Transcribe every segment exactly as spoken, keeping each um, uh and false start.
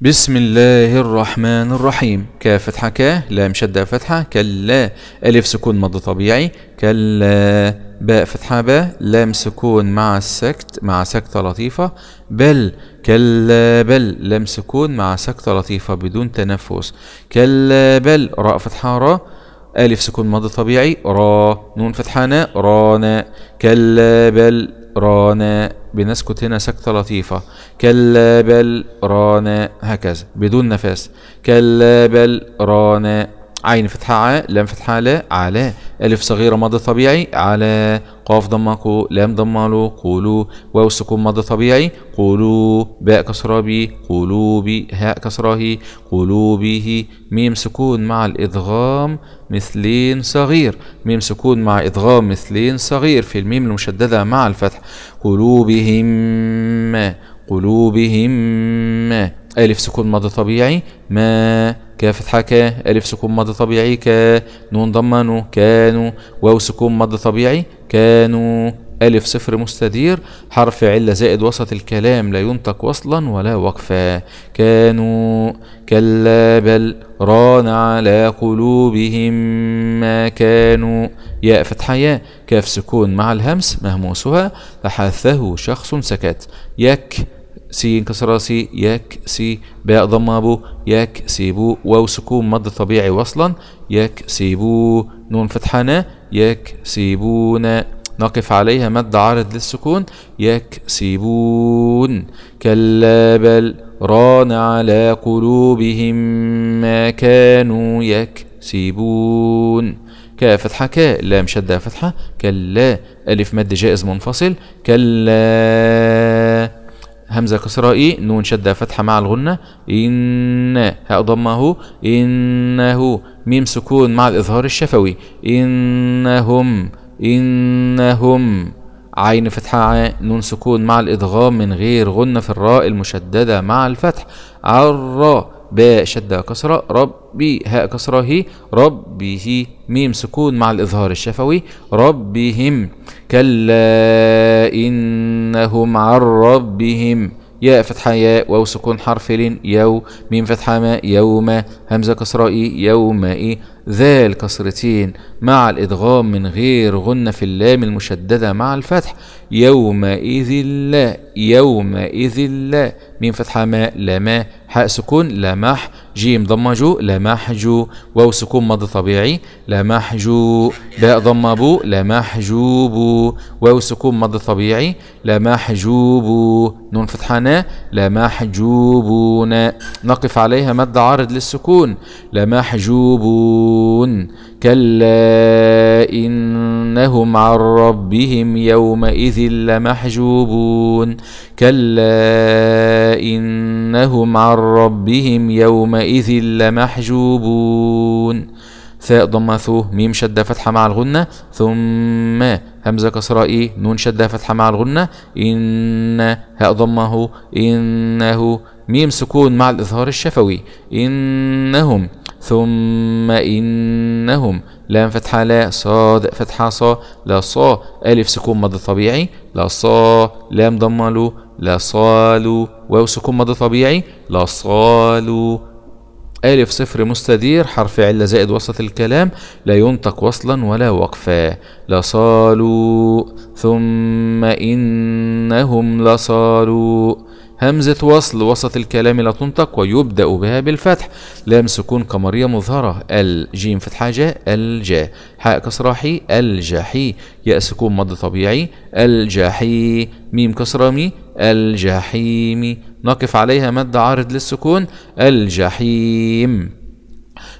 بسم الله الرحمن الرحيم. كاف فتحة كا، لام شدة فتحة كلا، ألف سكون مض طبيعي كلا، باء فتحة باء، لام سكون مع السكت مع سكتة لطيفة بل كلا بل، لام سكون مع سكتة لطيفة بدون تنفس كلا بل، راء فتحة راء، ألف سكون مض طبيعي را، نون فتحة نا رانا كلا بل رانا، بنسكت هنا سكتة لطيفة كلا بل رانا هكذا بدون نفس كلا بل رانا. عين فتحة ع، لام فتحة لا على، ألف صغيرة مضى طبيعي على، قاف ضمة قو، لام ضمة لو قولوا، واو سكون مضى طبيعي قولوا، باء كسرة بي قلوبي، هاء كسرة هي قلوبه، ميم سكون مع الإدغام مثلين صغير، ميم سكون مع إدغام مثلين صغير في الميم المشددة مع الفتح قلوبهم قلوبهم، ألف سكون مضى طبيعي ما، كاف فتحة كا، ألف سكون مضى طبيعي كا، نون ضمة نو كانوا، واو سكون مضى طبيعي كانوا، ألف صفر مستدير، حرف علة زائد وسط الكلام لا ينطق وصلا ولا وقفا كانوا كلا بل ران على قلوبهم ما كانوا. ياء فتحة ياء، كاف سكون مع الهمس مهموسها، فحثه شخص سكت يك، سين كسرة سي يك سي، باء ضمة بو يك سيبو، واو سكون مض طبيعي وصلا يك سيبو، نون فتحة نا يك سيبون، نقف عليها مد عارض للسكون يك سيبون كلا بل ران على قلوبهم ما كانوا يك سيبون. كاف فتحة كاء، لام شدة فتحة كلا، ألف مد جائز منفصل كلا، همزة كسرة إي، نون شدة فتحة مع الغنة إن، هاء ضمه إنه، ميم سكون مع الإظهار الشفوي إنهم إنهم، عين فتحة ع، نون سكون مع الإدغام من غير غنة في الراء المشددة مع الفتح عرّا، باء شدة كسرة ربي، هاء كسرة هي ربه، ميم سكون مع الإظهار الشفوي ربهم كلا إنهم عن ربهم. ياء فتحة ياء، واو سكون حرف لين يو، ميم فتحة ما يوم، همزة كسرة إي يوم إي، ذال كسرتين مع الإدغام من غير غنة في اللام المشددة مع الفتح يومئذ لا يومئذ لا، ميم فتحة ما لما، حاء سكون لمح، جيم ضمة جو لمحجو، واو سكون مضى طبيعي لمحجو، باء ضمة بو لمحجوبو، واو سكون مضى طبيعي لمحجوبو، نون فتحة نا لمحجوبون، نقف عليها مد عارض للسكون لمحجوبون كلا إنهم عن ربهم يومئذ لمحجوبون كلا إنهم عن ربهم يومئذ لمحجوبون. ثاء ضمة ثو، ميم شدة فتحة مع الغنة ثم، همزة كسرة إي، نون شدة فتحة مع الغنة إن، هاء ضمه إنه، ميم سكون مع الإظهار الشفوي إنهم ثم إنهم، لام فتحة لا، صاد فتحة صا لا صا، ألف سكون مضى طبيعي لا صا، لام ضمة لو لا صالو، واو سكون مضى طبيعي لا صالو، ألف صفر مستدير، حرف علة زائد وسط الكلام لا ينطق وصلا ولا وقفا لصالوا ثم إنهم لصالوا، همزة وصل وسط الكلام لا تنطق ويبدأ بها بالفتح، لام سكون قمرية مظهرة الجيم فتحة جا الجا، حاء كسرة حي الجحي، ياء سكون مضى طبيعي الجحي، ميم كسرة مي الجحيم، نقف عليها مد عارض للسكون الجحيم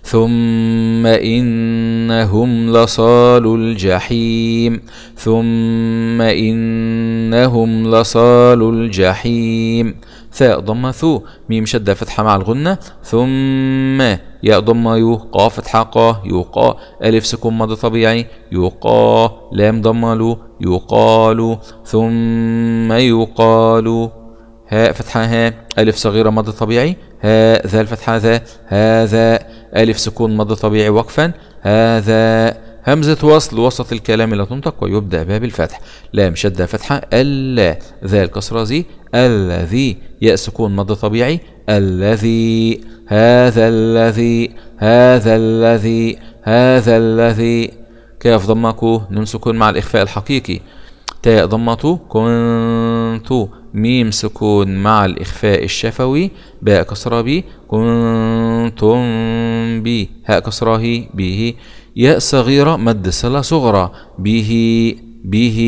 ثم إنهم لصالوا الجحيم ثم إنهم لصالوا الجحيم. ثاء ضمة ثو، ميم شدة فتحة مع الغنة ثم، ياء ضمة يو، قاف فتحة قا يقا، ألف سكون مضى طبيعي يقا، لام ضمة لو يقال ثم يقال، هاء فتحة ها، ألف صغيرة مضى طبيعي هذا الفتحة ذا هذا، ألف سكون مضى طبيعي وقفا هذا، همزة وصل وسط الكلام لا تنطق ويبدأ بها بالفتح، لام شدة فتحة ألا، ذا الكسرة زي الذي، ياء سكون مضى طبيعي الذي هذا الذي هذا الذي هذا الذي. كاف ضمة كو نون سكون مع الإخفاء الحقيقي. تاء ضمة كنت. ميم سكون مع الإخفاء الشفوي. باء كسرة بي كنتم بي. هاء كسرة هي به. ياء صغيرة مد صلة صغرى به به.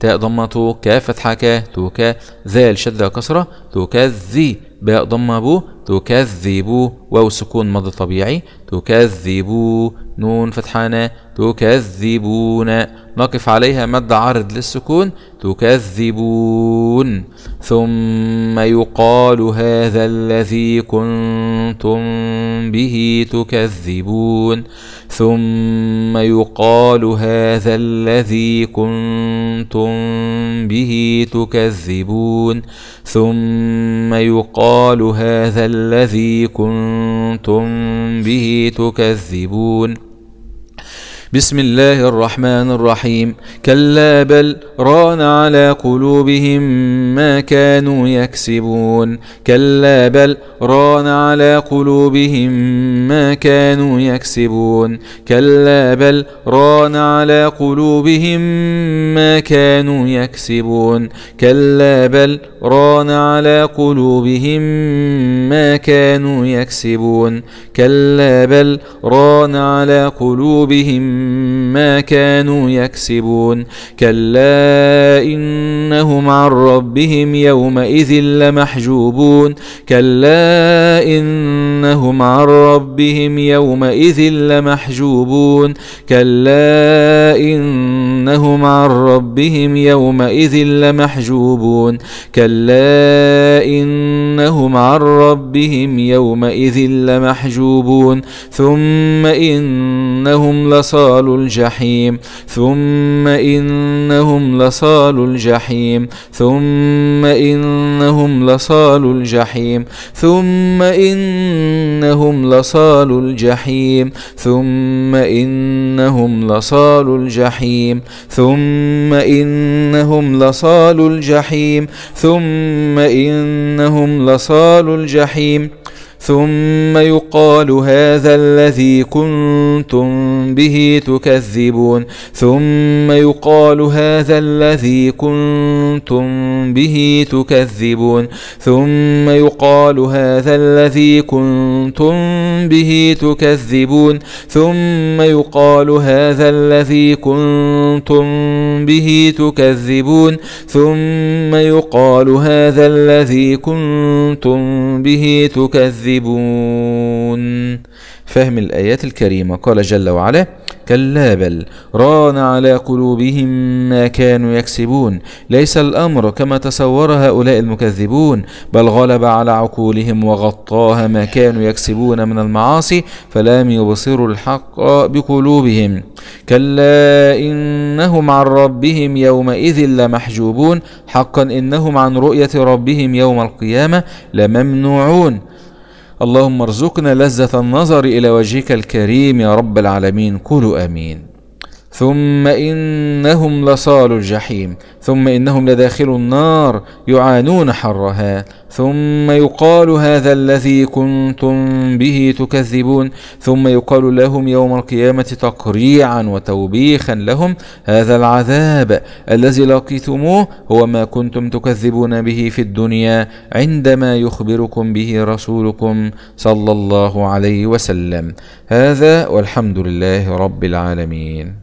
تاء ضمة كاف فتحة كا توكا. ذال شدة كسرة تكذي. باء ضمة بو تكذبوا. واو سكون مد طبيعي تكذبوا. نون فتحانا تكذبون. نقف عليها مد عارض للسكون تكذبون. ثم يقال هذا الذي كنتم به تكذبون. ثم يقال هذا الذي كنتم به تكذبون. ثم يقال هذا الذي كنتم به تكذبون. بسم الله الرحمن الرحيم. كلا بل ران على قلوبهم ما كانوا يكسبون. كلا بل ران على قلوبهم ما كانوا يكسبون. كلا بل ران على قلوبهم ما كانوا يكسبون. كلا بل ران على قلوبهم ما كانوا يكسبون. كلا بل ران على قلوبهم ما كانوا يكسبون. كلا إنهم عن ربهم يومئذ لمحجوبون. كلا إنهم عن ربهم يومئذ لمحجوبون. كلا إنهم عن ربهم يومئذ لمحجوبون. كلا إنهم عن ربهم يومئذ لمحجوبون. ثم إنهم لصالحون الجحيم. ثم إنهم لصالوا الجحيم. ثم إنهم لصالوا الجحيم. ثم إنهم لصالوا الجحيم. ثم إنهم لصالوا الجحيم. ثم إنهم لصالوا الجحيم. ثم إنهم لصالوا الجحيم. ثم يقال هذا الذي كنتم به تكذبون. ثم يقال هذا الذي كنتم به تكذبون. ثم يقال هذا الذي كنتم به تكذبون. ثم يقال هذا الذي كنتم به تكذبون. ثم يقال هذا الذي كنتم به تكذبون. فهم الآيات الكريمة. قال جل وعلا: كلا بل ران على قلوبهم ما كانوا يكسبون. ليس الأمر كما تصور هؤلاء المكذبون، بل غلب على عقولهم وغطاها ما كانوا يكسبون من المعاصي، فلم يبصروا الحق بقلوبهم. كلا إنهم عن ربهم يومئذ لمحجوبون. حقا إنهم عن رؤية ربهم يوم القيامة لممنوعون. اللهم ارزقنا لذة النظر إلى وجهك الكريم يا رب العالمين. قولوا آمين. ثم إنهم لصالوا الجحيم. ثم إنهم لداخلو النار يعانون حرها. ثم يقال هذا الذي كنتم به تكذبون. ثم يقال لهم يوم القيامة تقريعا وتوبيخا لهم: هذا العذاب الذي لقيتموه هو ما كنتم تكذبون به في الدنيا، عندما يخبركم به رسولكم صلى الله عليه وسلم. هذا، والحمد لله رب العالمين.